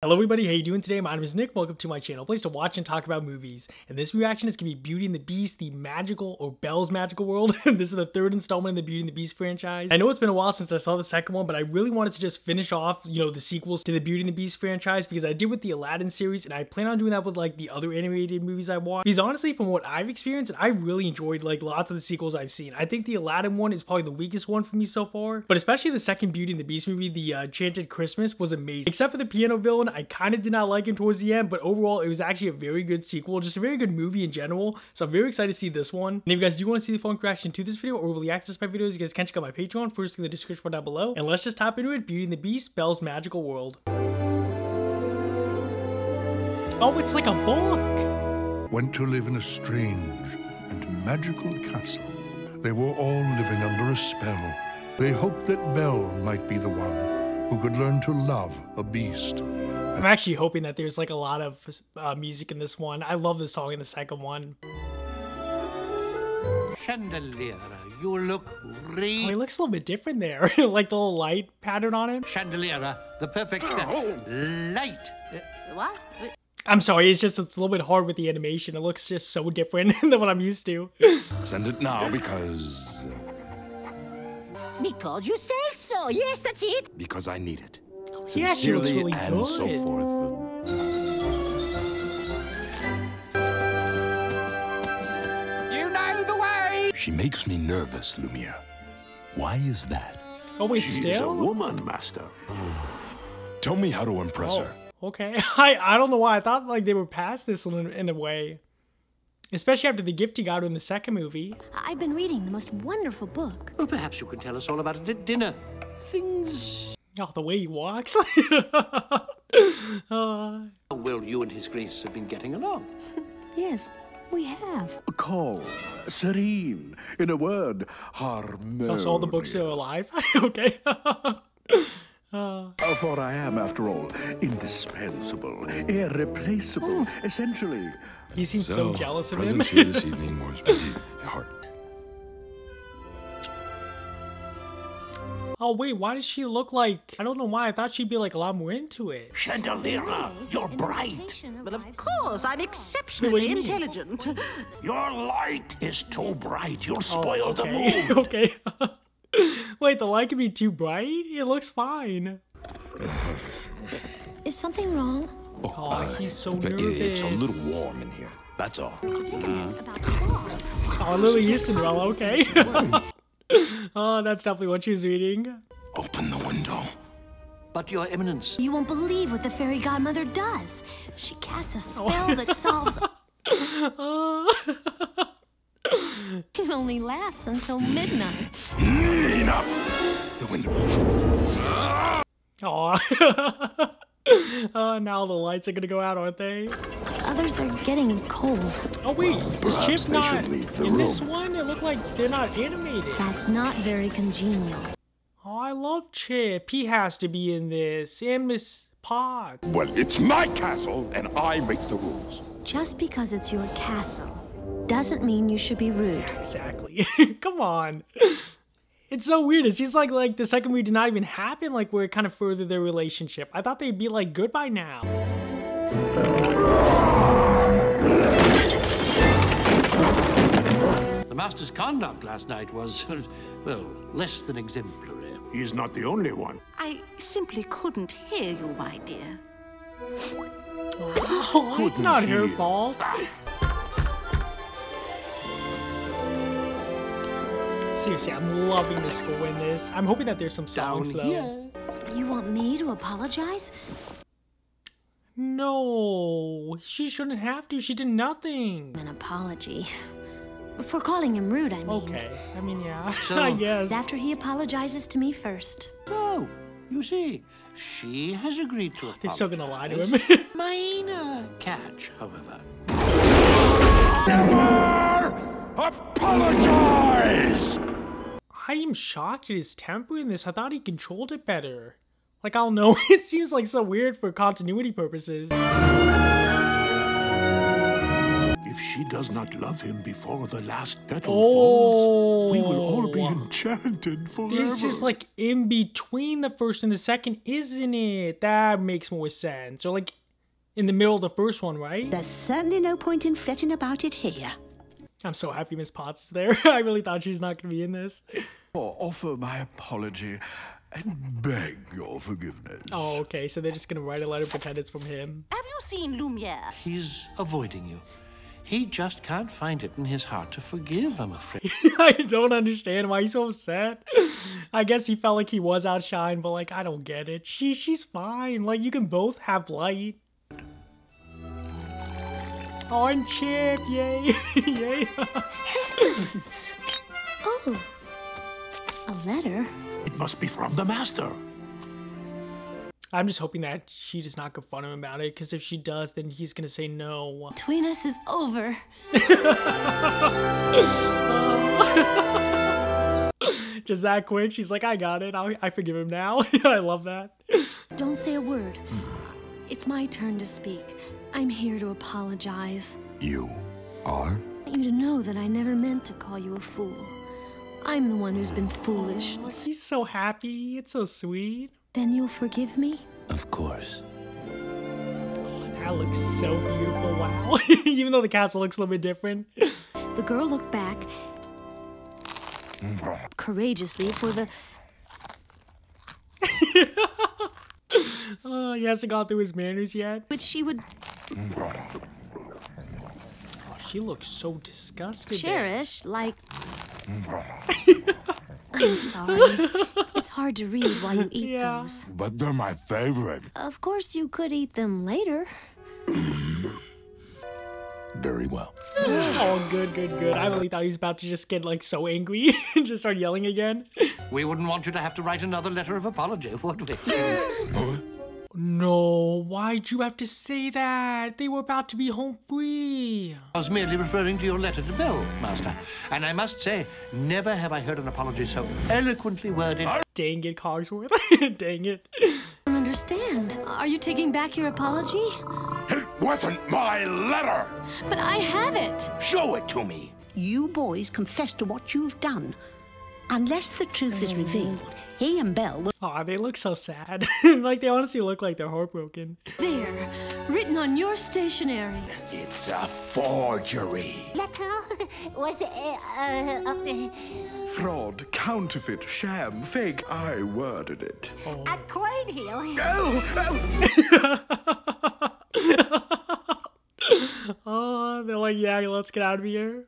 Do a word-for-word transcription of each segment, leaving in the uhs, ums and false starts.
Hello everybody, how you doing today? My name is Nick, welcome to my channel, a place to watch and talk about movies. And this reaction is going to be Beauty and the Beast, the magical, or Belle's Magical World. This is the third installment in the Beauty and the Beast franchise. I know it's been a while since I saw the second one, but I really wanted to just finish off, you know, the sequels to the Beauty and the Beast franchise because I did with the Aladdin series, and I plan on doing that with, like, the other animated movies I watch. Because honestly, from what I've experienced, I really enjoyed, like, lots of the sequels I've seen. I think the Aladdin one is probably the weakest one for me so far, but especially the second Beauty and the Beast movie, The uh, Enchanted Christmas, was amazing. Except for the piano villain, I kind of did not like him towards the end, but overall it was actually a very good sequel, just a very good movie in general, so I'm very excited to see this one. And if you guys do want to see the full reaction to this video or really access my videos, you guys can check out my Patreon, first in the description bar down below, and let's just hop into it. Beauty and the Beast, Belle's Magical World. Oh, it's like a book! Went to live in a strange and magical castle. They were all living under a spell. They hoped that Belle might be the one who could learn to love a beast. I'm actually hoping that there's like a lot of uh, music in this one. I love this song in the second one. Chandelier, you look re- oh, he looks a little bit different there. Like the little light pattern on him. Chandelier, the perfect oh. light. Uh, what? I'm sorry, it's just, it's a little bit hard with the animation. It looks just so different than what I'm used to. Send it now because... because you say so. Yes, that's it. Because I need it. Sincerely, yeah, really and good. So forth. You know the way! She makes me nervous, Lumiere. Why is that? Oh, wait, she's still? a woman, master. Tell me how to impress oh, her. Okay. I, I don't know why. I thought like they were past this in, in a way. Especially after the gift he got in the second movie. I've been reading the most wonderful book. Well, perhaps you can tell us all about it at dinner. Things... oh, the way he walks. uh. Well, you and his grace have been getting along. Yes, we have. Calm, serene, in a word, harmonious. So all the books are alive? Okay. uh. For I am, after all, indispensable, irreplaceable, oh. essentially. He seems so, so jealous of him. Here this evening warms my heart. Oh, wait, why does she look like... I don't know why. I thought she'd be, like, a lot more into it. Chandelier, you're bright. But of course, I'm exceptionally intelligent. Your light is too bright. You'll spoil oh, okay. the mood. Okay. Wait, the light can be too bright? It looks fine. Is something wrong? Oh, oh uh, he's so nervous. It's a little warm in here. That's all. Oh, Lily is Cinderella. Okay. Oh, that's definitely what she's reading. Open the window. But, Your Eminence. You won't believe what the fairy godmother does. She casts a spell oh. that solves... uh. It only lasts until midnight. Enough! The window. Aw. Uh, now the lights are gonna go out, aren't they? Others are getting cold. Oh wait, well, is Chip not in room. this one? It looked like they're not animated. That's not very congenial. Oh, I love Chip. He has to be in this. And Miss Pod. Well, it's my castle, and I make the rules. Just because it's your castle doesn't mean you should be rude. Yeah, exactly. Come on. It's so weird. It seems like like the second movie did not even happen, like where it kind of furthered their relationship. I thought they'd be like good by now. The master's conduct last night was, well, less than exemplary. He's not the only one. I simply couldn't hear you, my dear. Oh, couldn't it's not hear. her fault. Seriously, I'm loving the score in this. I'm hoping that there's some songs Down though. Here. You want me to apologize? No, she shouldn't have to. She did nothing. An apology for calling him rude. I mean. Okay. I mean, yeah. So, yes. After he apologizes to me first. Oh, you see, she has agreed to apologize. They're still gonna lie to him. Minor catch, however. Never apologize. I am shocked at his temper in this. I thought he controlled it better. Like, I don't know. It seems like so weird for continuity purposes. If she she does not love him before the last petal oh. falls, we will all be enchanted forever. This is like in between the first and the second, isn't it? That makes more sense. Or like in the middle of the first one, right? There's certainly no point in fretting about it here. I'm so happy Miss Potts is there. I really thought she was not going to be in this. Or offer my apology and beg your forgiveness. Oh, okay. So they're just going to write a letter, pretend it's from him. Have you seen Lumiere? He's avoiding you. He just can't find it in his heart to forgive, I'm afraid. I don't understand why he's so upset. I guess he felt like he was outshined, but like, I don't get it. She, she's fine. Like, you can both have light. Oh, and Chip, yay. Yay. Heavens. Oh, a letter. It must be from the master. I'm just hoping that she does not confront him about it, because if she does, then he's going to say no. Between us is over. Just that quick. She's like, I got it. I'll, I forgive him now. I love that. Don't say a word. It's my turn to speak. I'm here to apologize. You are? I want you to know that I never meant to call you a fool. I'm the one who's been foolish. Oh, he's so happy. It's so sweet. Then you'll forgive me? Of course. Oh, that looks so beautiful. Wow. Even though the castle looks a little bit different. The girl looked back courageously for the... Oh, he hasn't gone through his manners yet. Which she would... Oh, she looks so disgusted. Cherish, there. Like... I'm sorry. It's hard to read while you eat yeah. those. But they're my favorite. Of course you could eat them later. Very well. Oh, good, good, good. I really thought he was about to just get like so angry and just start yelling again. We wouldn't want you to have to write another letter of apology, would we? Huh? No, why'd you have to say that? They were about to be home free. I was merely referring to your letter to Belle, Master. And I must say, never have I heard an apology so eloquently worded. Dang it, Cogsworth. Dang it. I don't understand. Are you taking back your apology? It wasn't my letter. But I have it. Show it to me. You boys confess to what you've done. Unless the truth is revealed, he and Belle will... Aw, they look so sad. Like, they honestly look like they're heartbroken. There, written on your stationery. It's a forgery. Letter was... Uh, uh, uh, Fraud, counterfeit, sham, fake. I worded it. Oh. At Cornhill. Oh! Oh. Oh, they're like, yeah, let's get out of here.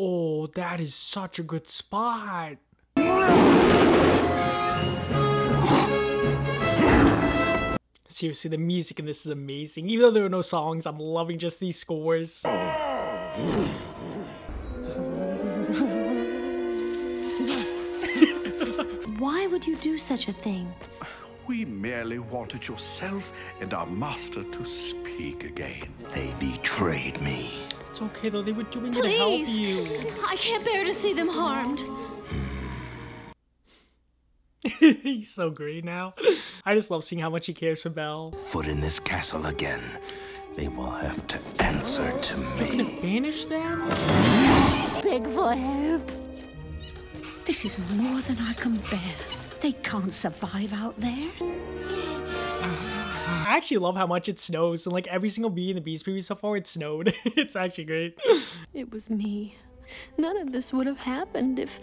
Oh, that is such a good spot. Seriously, the music in this is amazing. Even though there are no songs, I'm loving just these scores. Why would you do such a thing? We merely wanted yourself and our master to speak again. They betrayed me. It's okay though, they were doing it to help you. Please! I can't bear to see them harmed. He's so great now. I just love seeing how much he cares for Belle. Foot in this castle again, they will have to answer to me. You're gonna banish them? Beg for help. This is more than I can bear. They can't survive out there. I actually love how much it snows, and like every single Beauty and the Beast movie so far, it snowed. It's actually great. It was me. None of this would have happened if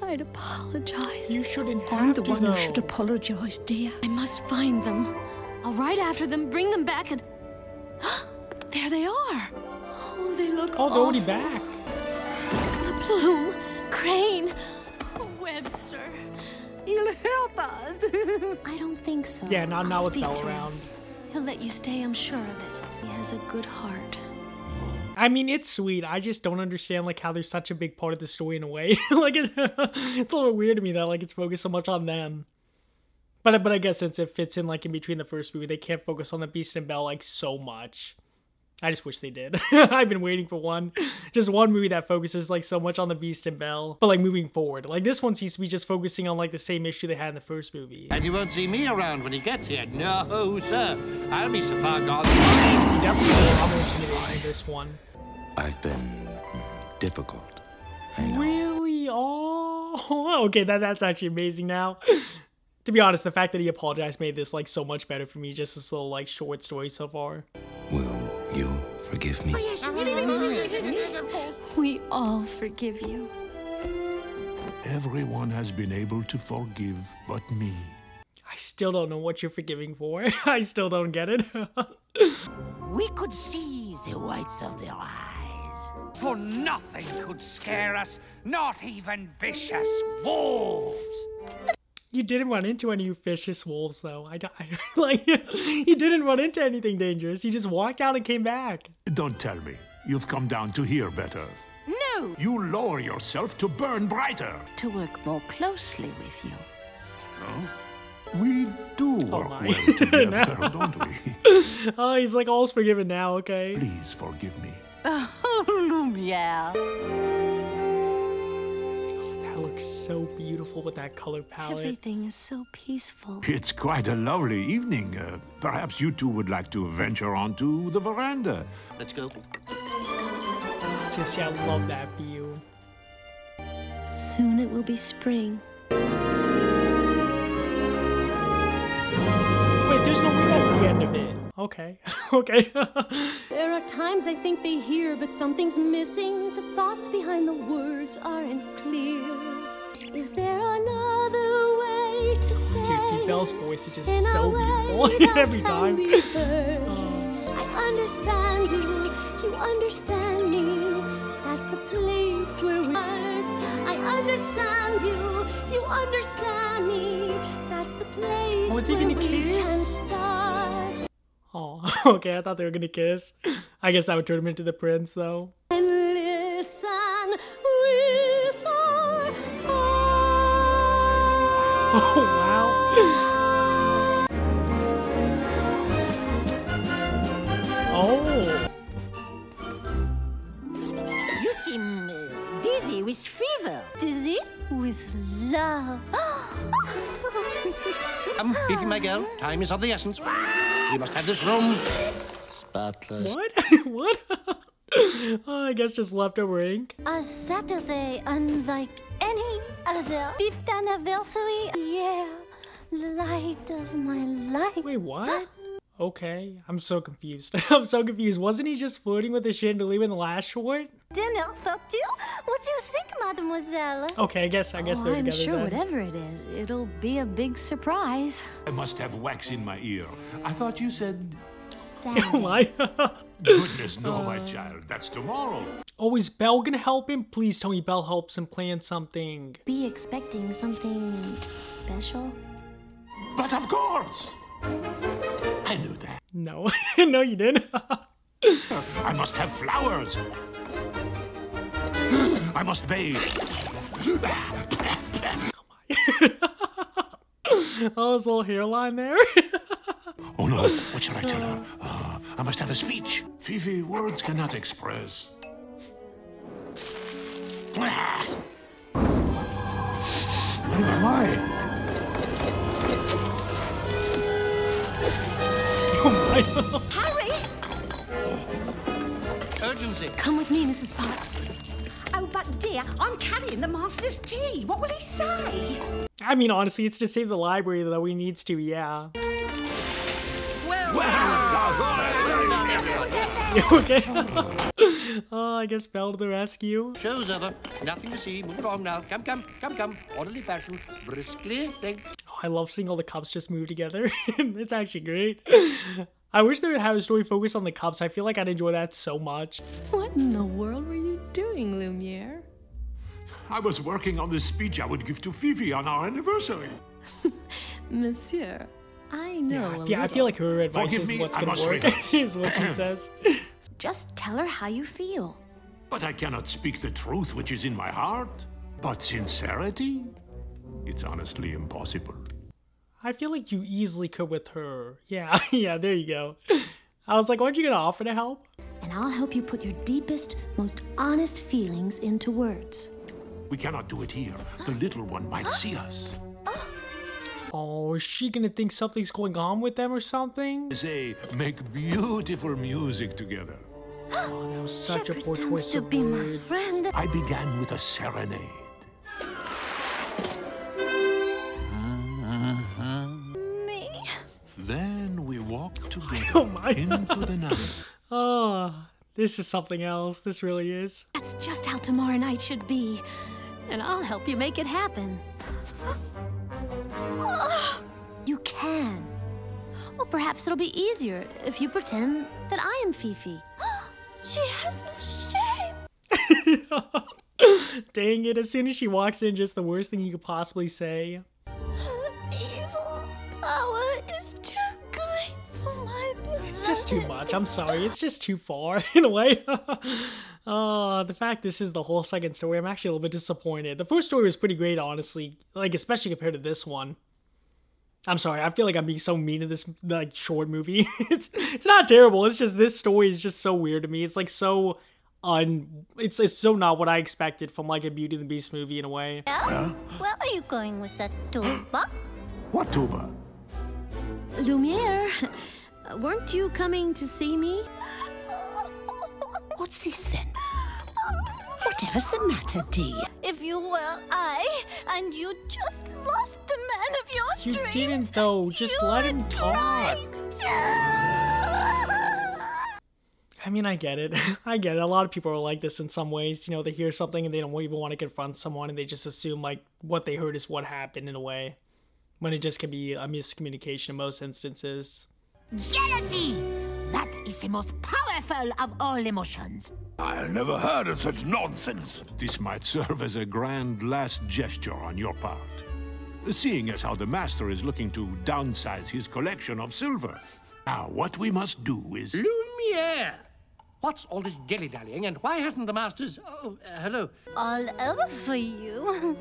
I'd apologized. You shouldn't have I'm the to, one though. Who should apologize, dear. I must find them. I'll ride after them, bring them back, and there they are. Oh, they look oh, they're already back. The plume, Crane, Webster. He'll help us. I don't think so. Yeah, not now with Belle around. Him. He'll let you stay, I'm sure of it. He has a good heart. I mean, it's sweet. I just don't understand like how there's such a big part of the story in a way. Like it, it's a little weird to me that like it's focused so much on them. But but I guess since it fits in like in between the first movie, they can't focus on the Beast and Belle like so much. I just wish they did. I've been waiting for one. Just one movie that focuses like so much on the Beast and Belle, but like moving forward. Like this one seems to be just focusing on like the same issue they had in the first movie. And you won't see me around when he gets here. No, sir. I'll be so far gone. He definitely will be intimidating in this one. I've been difficult. I know. Really? Oh, okay. That, that's actually amazing now. To be honest, the fact that he apologized made this like so much better for me. Just this little like short story so far. Will you forgive me? Oh, yes, we all forgive you. Everyone has been able to forgive but me. I still don't know what you're forgiving for. I still don't get it. We could see the whites of their eyes. For nothing could scare us, not even vicious wolves. You didn't run into any vicious wolves, though. I, I like you didn't run into anything dangerous. You just walked out and came back. Don't tell me you've come down to hear better. No. You lower yourself to burn brighter. To work more closely with you. No. We do work oh well together, no. Don't we? Oh, he's like all's forgiven now. Okay. Please forgive me. Oh, Lumière. Looks so beautiful with that color palette. Everything is so peaceful. It's quite a lovely evening. Uh, perhaps you two would like to venture onto the veranda. Let's go. Seriously, I love that view. Soon it will be spring. Wait, there's no way that's the end of it. Okay, okay. There are times I think they hear, but something's missing. The thoughts behind the words aren't clear. Is there another way to say it? Seriously, Belle's voice is just so beautiful every time. Oh. I understand you, you understand me. That's the place where we are. I understand you, you understand me. That's the place oh, where we kiss? Can start. Oh, okay, I thought they were gonna kiss. I guess that would turn him into the prince, though. And listen with our heart. Oh, wow. Oh. You seem uh, dizzy with fever. Dizzy with love. Come, Fifi, my girl. Time is of the essence. We must have this room spotless. What? What? Oh, I guess just leftover ink. A Saturday unlike any other. Fifth anniversary. Yeah, light of my life. Wait, what? Okay, I'm so confused. I'm so confused. Wasn't he just flirting with the chandelier in the last short? Dinner for two? What do you think, mademoiselle? Okay, I guess I guess oh, they're I'm together sure then. Whatever it is, it'll be a big surprise. I must have wax in my ear. I thought you said... Saturday. Goodness no, uh... my child. That's tomorrow. Oh, is Belle gonna help him? Please tell me Belle helps him plan something. Be expecting something special? But of course! I knew that. No, no, you didn't. I must have flowers. I must bathe. Oh, his little hairline there. Oh no, what should I tell her? Uh, I must have a speech. Fifi, words cannot express. What am I? Harry! Urgency. Come with me, Missus Potts. Oh, but dear, I'm carrying the master's tea. What will he say? I mean, honestly, it's to save the library, though. He needs to, yeah. Well, well, okay. Oh, I guess Belle to the rescue. Show's over. Nothing to see. Move along now. Come, come, come, come. Orderly fashion. Briskly. Think. I love seeing all the cups just move together. It's actually great. I wish they would have a story focused on the cups. I feel like I'd enjoy that so much. What in the world were you doing, Lumiere? I was working on the speech I would give to Fifi on our anniversary. Monsieur, I know. Yeah, I, I feel like her advice Forgive is what's me, gonna work. Is what she says. Just tell her how you feel. But I cannot speak the truth which is in my heart. But sincerity? It's honestly impossible. I feel like you easily could with her. Yeah, yeah, there you go. I was like, aren't you going to offer to help? and I'll help you put your deepest, most honest feelings into words. We cannot do it here. The little one might see us. Oh, is she gonna think something's going on with them or something? Say, make beautiful music together. Oh, that was such she a poor choice of words. I began with a serenade. Then we walked together oh my into the night. Oh, this is something else. This really is. That's just how tomorrow night should be. And I'll help you make it happen. You can. Well, perhaps it'll be easier if you pretend that I am Fifi. She has no shame. Dang it. As soon as she walks in, just the worst thing you could possibly say. Just too much. I'm sorry. It's just too far in a way. uh, the fact this is the whole second story, I'm actually a little bit disappointed. The first story was pretty great, honestly. Like, especially compared to this one. I'm sorry. I feel like I'm being so mean to this like short movie. it's it's not terrible. It's just this story is just so weird to me. It's like so un. It's it's so not what I expected from like a Beauty and the Beast movie in a way. Huh? Where are you going with that tuba? What tuba? Lumiere. Weren't you coming to see me? What's this then? Whatever's the matter, dear? If you were I, and you just lost the man of your you dreams... You didn't, though. Just let him talk. I mean, I get it. I get it. A lot of people are like this in some ways. You know, they hear something and they don't even want to confront someone, and they just assume, like, what they heard is what happened in a way. When it just can be a miscommunication in most instances. Jealousy! That is the most powerful of all emotions. I never heard of such nonsense. This might serve as a grand last gesture on your part. Seeing as how the master is looking to downsize his collection of silver. Now, what we must do is... Lumiere! What's all this dilly-dallying, and why hasn't the master's... Oh, uh, hello. All over for you.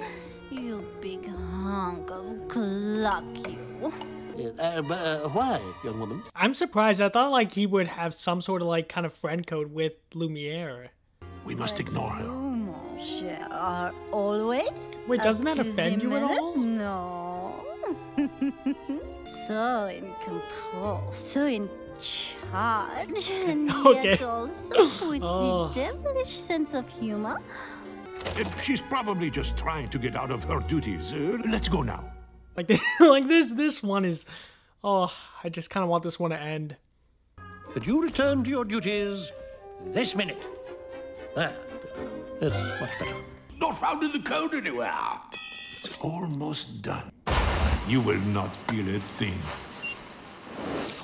You big hunk of clock, you. Uh, uh, why, young woman? I'm surprised. I thought like he would have some sort of like kind of friend code with Lumiere. We must but ignore her. Are always Wait, doesn't that offend you minute? At all? No. So in control, so in charge, and okay. Yet also with oh. the devilish sense of humor. She's probably just trying to get out of her duties. Uh, let's go now. Like this, like this, this one is, oh, I just kind of want this one to end. But you return to your duties this minute. There, that's much better. Not found in the code anywhere. It's almost done. You will not feel a thing.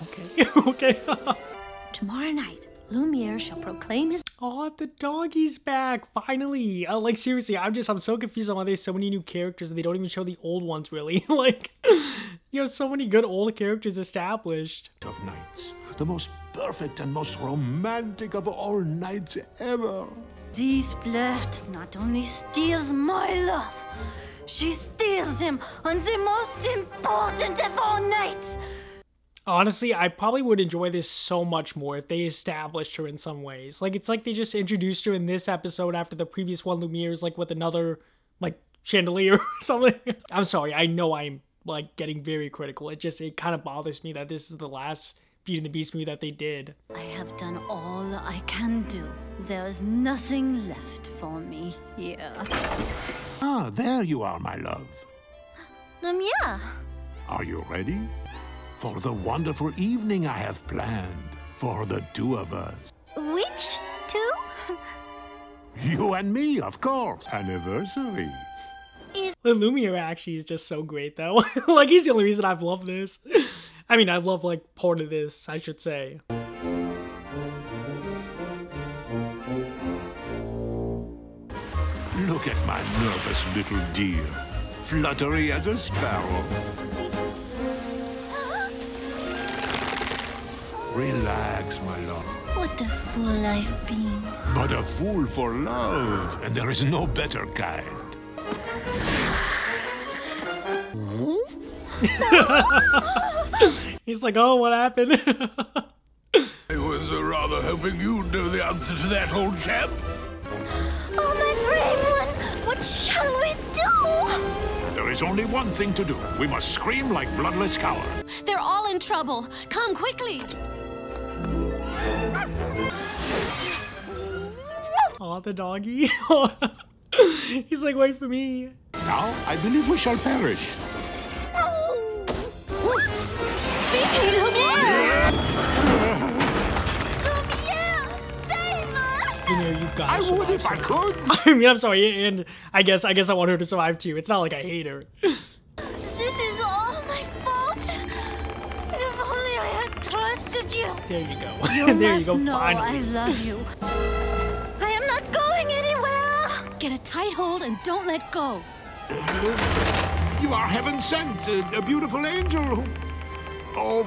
Okay, okay. Tomorrow night, Lumiere shall proclaim his... Oh, the doggy's back, finally. Uh, like, seriously, I'm just, I'm so confused on why there's so many new characters and they don't even show the old ones, really. Like, you know, so many good old characters established. ...of nights, the most perfect and most romantic of all nights ever. This flirt not only steals my love, she steals him on the most important of all nights. Honestly, I probably would enjoy this so much more if they established her in some ways. Like, it's like they just introduced her in this episode after the previous one, Lumiere's, like, with another, like, chandelier or something. I'm sorry, I know I'm, like, getting very critical. It just, it kind of bothers me that this is the last Beauty and the Beast movie that they did. I have done all I can do. There is nothing left for me here. Ah, there you are, my love. Lumiere. Are you ready? For the wonderful evening I have planned for the two of us. Which two? You and me, of course. Anniversary. Is the Lumiere actually is just so great, though. Like, he's the only reason I've loved this. I mean, I love, like, part of this, I should say. Look at my nervous little dear, fluttery as a sparrow. Relax, my love. What a fool I've been. But a fool for love, and there is no better kind. He's like, oh, what happened? I was was rather hoping you'd know the answer to that, old chap. Oh, my brave one! What shall we do? There is only one thing to do. We must scream like bloodless cow. They're all in trouble. Come quickly! Aw, the doggy. He's like, wait for me. Now, I believe we shall perish. You I would if I could. I mean, I'm sorry, and I guess I guess I want her to survive too. It's not like I hate her. This is all my fault. If only I had trusted you. There you go. You there must you go. Know finally. I love you. I am not going anywhere. Get a tight hold and don't let go. You are heaven sent, a, a beautiful angel. Oh.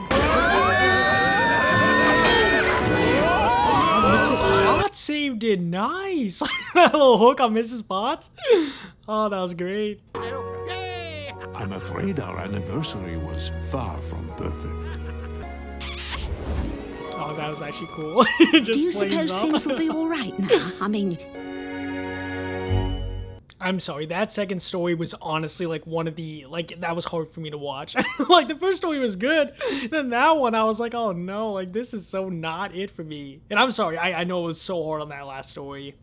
Missus Potts saved it. Nice. That little hook on Missus Potts. Oh, that was great. I'm afraid our anniversary was far from perfect. Oh, that was actually cool. Just do you suppose up. Things will be all right now? I mean... I'm sorry, that second story was honestly like one of the, like, that was hard for me to watch. Like, the first story was good, then that one, I was like, oh no, like, this is so not it for me. And I'm sorry, I, I know it was so hard on that last story.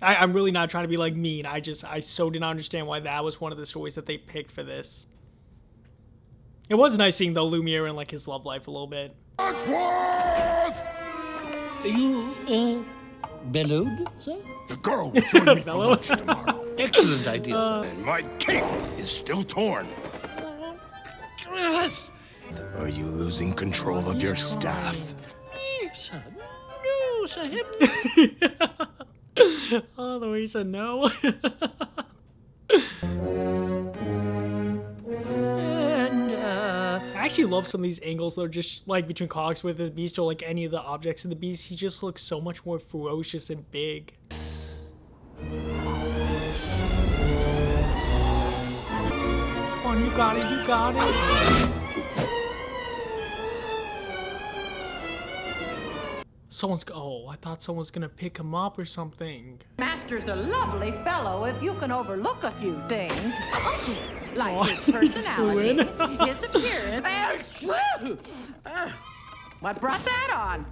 I, I'm really not trying to be, like, mean. I just, I so did not understand why that was one of the stories that they picked for this. It was nice seeing, though, Lumiere and, like, his love life a little bit. Worth! You, uh... Bellowed, sir? The girl will join me for lunch tomorrow. Excellent idea, uh, sir. And my cape is still torn. Are you losing control of your staff? No, sir. No, sir. Oh, the way he said no. I actually love some of these angles though, just like between Cogsworth and the Beast or like any of the objects of the Beast. He just looks so much more ferocious and big. Come on, you got it, you got it. Someone's, oh, I thought someone's gonna pick him up or something. Master's a lovely fellow if you can overlook a few things. Like oh, his personality, his appearance. What brought that on?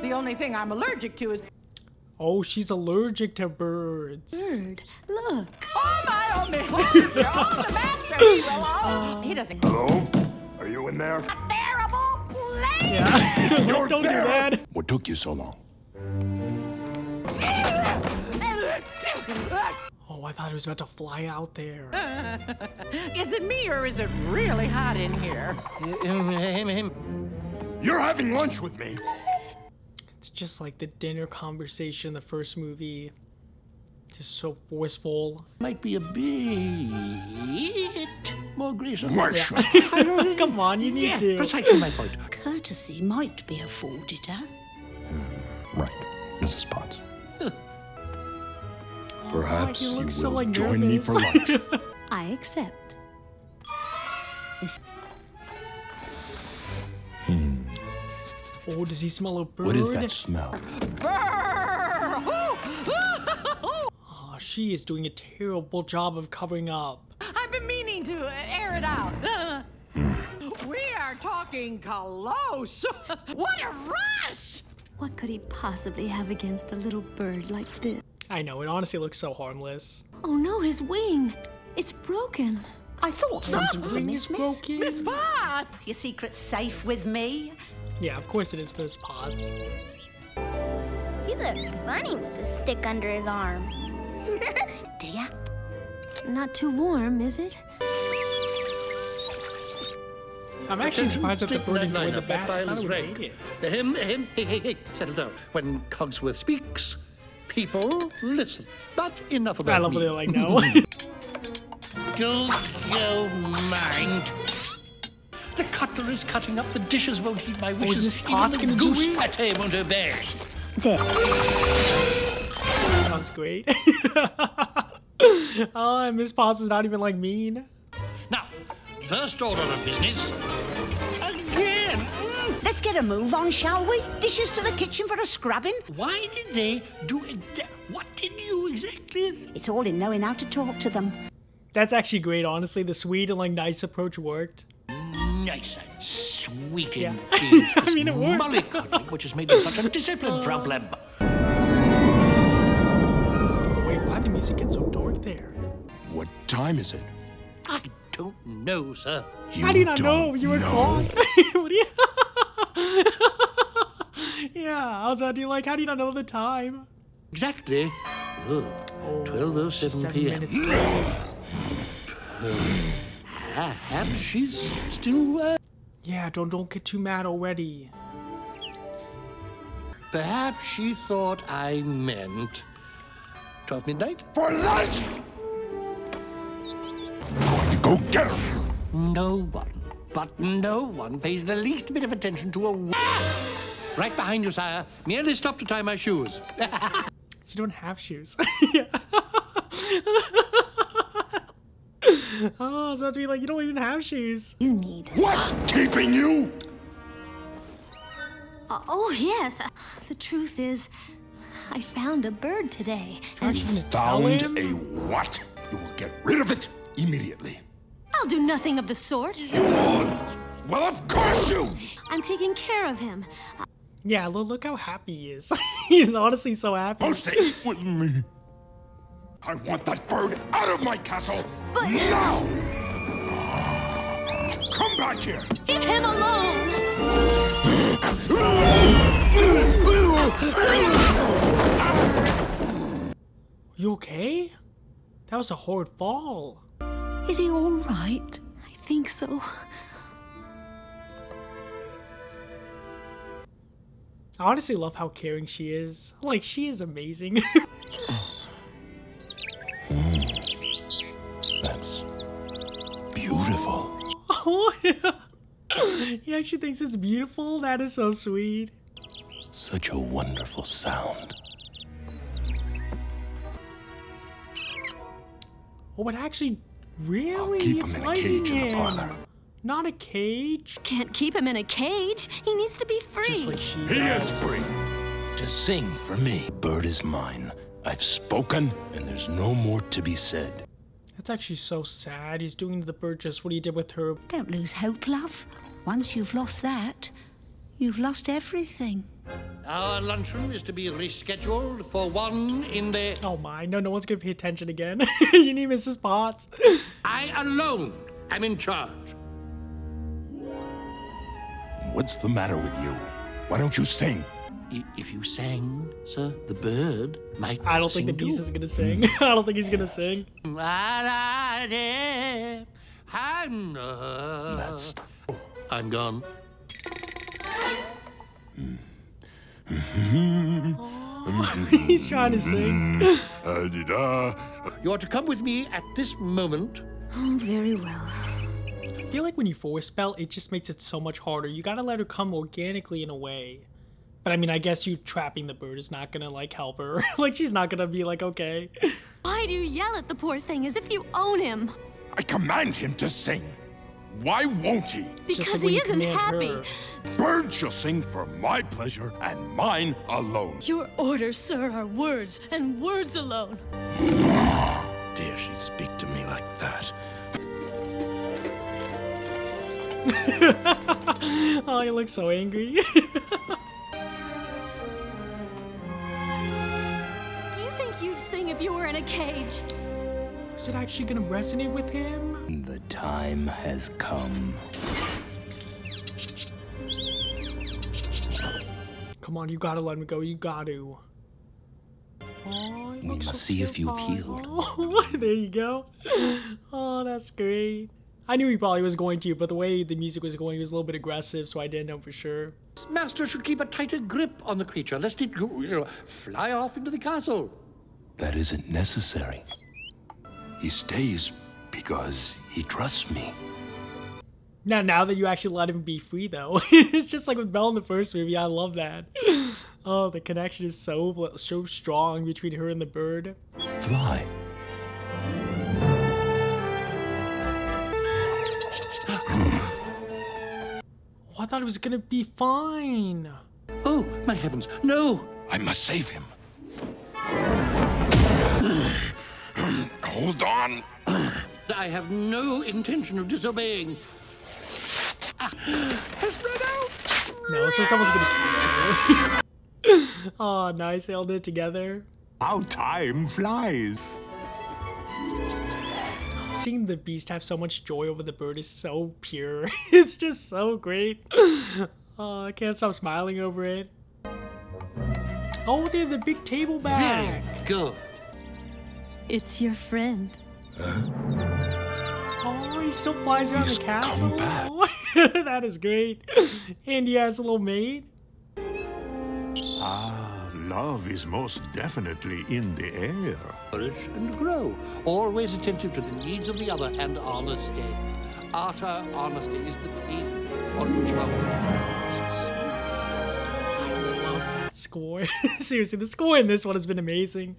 The only thing I'm allergic to is... Oh, she's allergic to birds. Bird, look. Oh my, oh my, oh the master hero. Oh, he doesn't... Hello? Are you in there? A terrible place! Yeah, don't do that. What took you so long? Oh, I thought it was about to fly out there. Uh, is it me or is it really hot in here? You're having lunch with me. It's just like the dinner conversation in the first movie. Just so forceful. Might be a bit more gracious. Yeah. Come on, you need yeah, to. Precisely my point. Courtesy might be afforded, huh? Right, Missus Potts. Perhaps oh, you will so, like, join nervous. me for lunch. I accept. Hmm. Oh, does he smell a bird? What is that smell? Oh, she is doing a terrible job of covering up. I've been meaning to air it out. We are talking close. What a rush! What could he possibly have against a little bird like this? I know, it honestly looks so harmless. Oh no, his wing! It's broken. I thought something was amiss, Miss. Miss Potts! Your secret's safe with me. Yeah, of course it is, Miss Potts. He looks funny with a stick under his arm. Do ya? Not too warm, is it? I'm actually surprised that the bird enjoyed the bat. Him, him, hey, hey, hey, settle down. When Cogsworth speaks, people listen, but enough about I love me. Like, no. Don't you mind? The cutler is cutting up the dishes, won't heed my wishes. This pot even the goose pate won't obey. There. That was great. Oh, Miss Potts is not even like mean. Now, first order of business. Again. Let's get a move on, shall we? Dishes to the kitchen for a scrubbing. Why did they do exa- What did you exactly? It's all in knowing how to talk to them. That's actually great, honestly. The sweet and, like, nice approach worked. Nice and sweet yeah. indeed. I mean, it worked. Mollycoddling, which has made them such a discipline uh... problem. Wait, why did the music get so dark there? What time is it? I don't know, sir. You How do you not know? You were called. What do you... yeah, I was about to be like, how do you not know the time? Exactly. Oh, twelve oh seven p m Perhaps she's still... Uh... Yeah, don't, don't get too mad already. Perhaps she thought I meant... twelve midnight? For lunch! I'm going to go get her! No one, but no one pays the least bit of attention to a... Right behind you, sire. Merely stopped to tie my shoes. You don't have shoes. yeah. oh, so I have to be like, you don't even have shoes. You need. What's keeping you? Uh, oh, yes. Uh, the truth is, I found a bird today. And you found a what? You will get rid of it immediately. I'll do nothing of the sort. You won't. Well, of course you. I'm taking care of him. I Yeah, look how happy he is. He's honestly so happy. Post it with me. I want that bird out of my castle. But now! Come back here! Leave him alone! You okay? That was a horrid fall. Is he all right? I think so. I honestly love how caring she is. Like, she is amazing. mm. That's beautiful. Oh, yeah. He actually thinks it's beautiful. That is so sweet. Such a wonderful sound. Oh, but actually, really, I'll keep him in a cage in the parlor. Not a cage. Can't keep him in a cage. He needs to be free. Like he is free. To sing for me. Bird is mine. I've spoken, and there's no more to be said. That's actually so sad. He's doing to the bird just what he did with her. Don't lose hope, love. Once you've lost that, you've lost everything. Our luncheon is to be rescheduled for one in the... Oh my, no, no one's gonna pay attention again. You need Missus Potts. I alone am in charge. What's the matter with you? Why don't you sing? If you sang, sir, the bird might I don't sing think the beast too. Is gonna sing. I don't think he's gonna sing. That's... I'm gone. Oh, he's trying to sing. You are to come with me at this moment. Oh, very well. I feel like when you force spell, it just makes it so much harder. You gotta let her come organically in a way. But I mean, I guess you trapping the bird is not gonna like help her. Like, she's not gonna be like, okay. Why do you yell at the poor thing as if you own him? I command him to sing. Why won't he? Because he isn't happy. Her. Bird shall sing for my pleasure and mine alone. Your orders, sir, are words and words alone. Dare she speak to me like that? Oh, you look so angry. Do you think you'd sing if you were in a cage? Is it actually gonna resonate with him? The time has come. Come on, you gotta let him go. You gotta. Oh, we must so see beautiful. If you've healed. There you go. Oh, that's great. I knew he probably was going to, but the way the music was going, he was a little bit aggressive, so I didn't know for sure. Master should keep a tighter grip on the creature, lest it, you know, fly off into the castle. That isn't necessary. He stays because he trusts me. Now, now that you actually let him be free, though, it's just like with Belle in the first movie. I love that. Oh, the connection is so, so strong between her and the bird. Fly. Oh, I thought it was gonna be fine. Oh, my heavens, no! I must save him. Hold on. I have no intention of disobeying. Ah, it's run out. No, so someone's gonna kill you. Oh, nice, held it together. How time flies. Seeing the beast have so much joy over the bird is so pure. It's just so great. Oh, I can't stop smiling over it. Oh, they have the big table back. Very good. It's your friend. Huh? Oh, he still flies around the castle. Oh, that is great. And he has a little maid. Ah, love is most definitely in the air. Flourish and grow, always attentive to the needs of the other, and honesty. Utter honesty is the pain on which our score. Seriously, the score in this one has been amazing.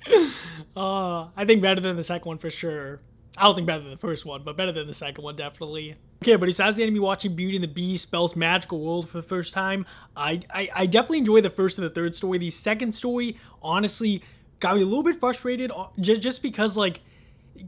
Uh, I think better than the second one for sure. I don't think better than the first one, but better than the second one, definitely. Okay, but besides the enemy watching Beauty and the Beast, Belle's Magical World for the first time, I, I, I definitely enjoy the first and the third story. The second story, honestly, got me a little bit frustrated just, just because, like,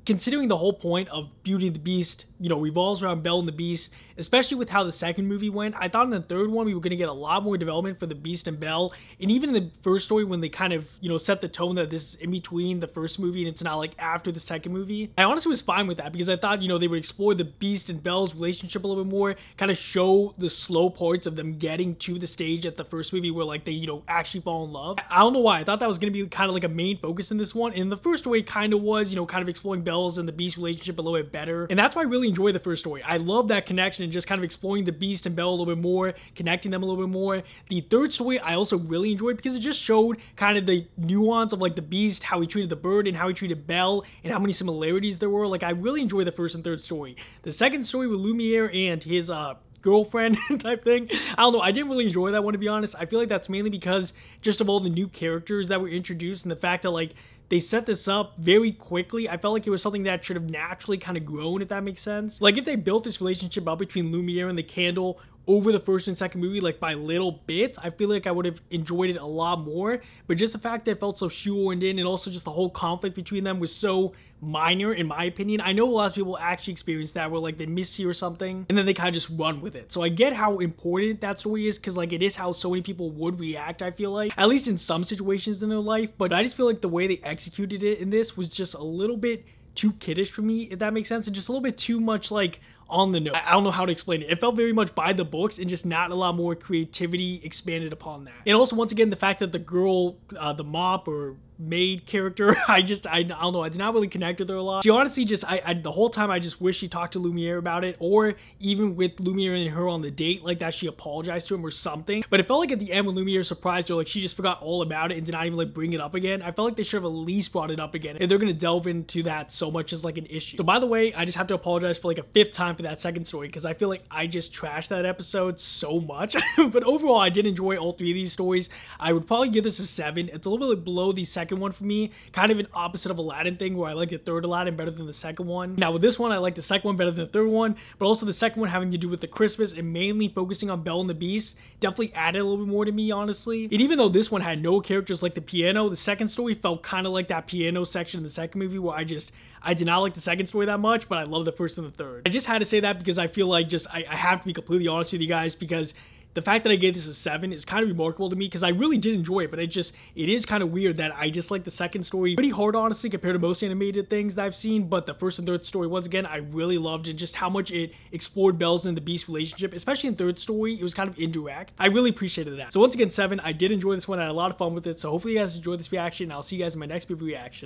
considering the whole point of Beauty and the Beast, you know, revolves around Belle and the Beast, especially with how the second movie went. I thought in the third one we were going to get a lot more development for the Beast and Belle, and even in the first story when they kind of, you know, set the tone that this is in between the first movie and it's not like after the second movie. I honestly was fine with that because I thought, you know, they would explore the Beast and Belle's relationship a little bit more, kind of show the slow parts of them getting to the stage at the first movie where, like, they, you know, actually fall in love. I don't know why. I thought that was going to be kind of like a main focus in this one, and the first story kind of was, you know, kind of exploring Belle's and the Beast relationship a little bit better, and that's why I really enjoy the first story. I love that connection and just kind of exploring the Beast and Belle a little bit more, connecting them a little bit more. The third story I also really enjoyed because it just showed kind of the nuance of, like, the Beast, how he treated the bird and how he treated Belle, and how many similarities there were. Like, I really enjoyed the first and third story. The second story with Lumiere and his uh girlfriend type thing, I don't know, I didn't really enjoy that one, to be honest. I feel like that's mainly because just of all the new characters that were introduced and the fact that, like, they set this up very quickly. I felt like it was something that should have naturally kind of grown, if that makes sense. Like, if they built this relationship up between Lumiere and the candle over the first and second movie, like, by little bits, I feel like I would have enjoyed it a lot more. But just the fact that it felt so shoehorned in, and also just the whole conflict between them was so minor, in my opinion. I know a lot of people actually experience that, where, like, they miss you or something, and then they kind of just run with it. So I get how important that story is, because, like, it is how so many people would react, I feel like, at least in some situations in their life. But I just feel like the way they executed it in this was just a little bit too kiddish for me, if that makes sense, and just a little bit too much, like, on the note. I don't know how to explain it. It felt very much by the books and just not a lot more creativity expanded upon that. And also, once again, the fact that the girl, uh, the mop or maid character, I just, I, I don't know, I did not really connect with her a lot. She honestly just, I, I the whole time I just wish she talked to Lumiere about it, or even with Lumiere and her on the date, like, that she apologized to him or something. But it felt like at the end when Lumiere surprised her, like, she just forgot all about it and did not even, like, bring it up again. I felt like they should have at least brought it up again, and they're gonna delve into that so much as, like, an issue. So, by the way, I just have to apologize for, like, a fifth time for that second story, because I feel like I just trashed that episode so much. But overall, I did enjoy all three of these stories. I would probably give this a seven. It's a little bit below the second Second one for me, kind of an opposite of Aladdin thing, where I like the third Aladdin better than the second one. Now with this one, I like the second one better than the third one, but also the second one having to do with the Christmas and mainly focusing on Belle and the Beast definitely added a little bit more to me, honestly. And even though this one had no characters like the piano, the second story felt kind of like that piano section in the second movie, where I just I did not like the second story that much, but I love the first and the third. I just had to say that because I feel like just I, I have to be completely honest with you guys, because the fact that I gave this a seven is kind of remarkable to me, because I really did enjoy it, but it just, it is kind of weird that I dislike the second story pretty hard, honestly, compared to most animated things that I've seen. But the first and third story, once again, I really loved it, just how much it explored Belle's and the Beast relationship, especially in third story. It was kind of indirect. I really appreciated that. So once again, seven, I did enjoy this one. I had a lot of fun with it. So hopefully you guys enjoyed this reaction, and I'll see you guys in my next big reaction.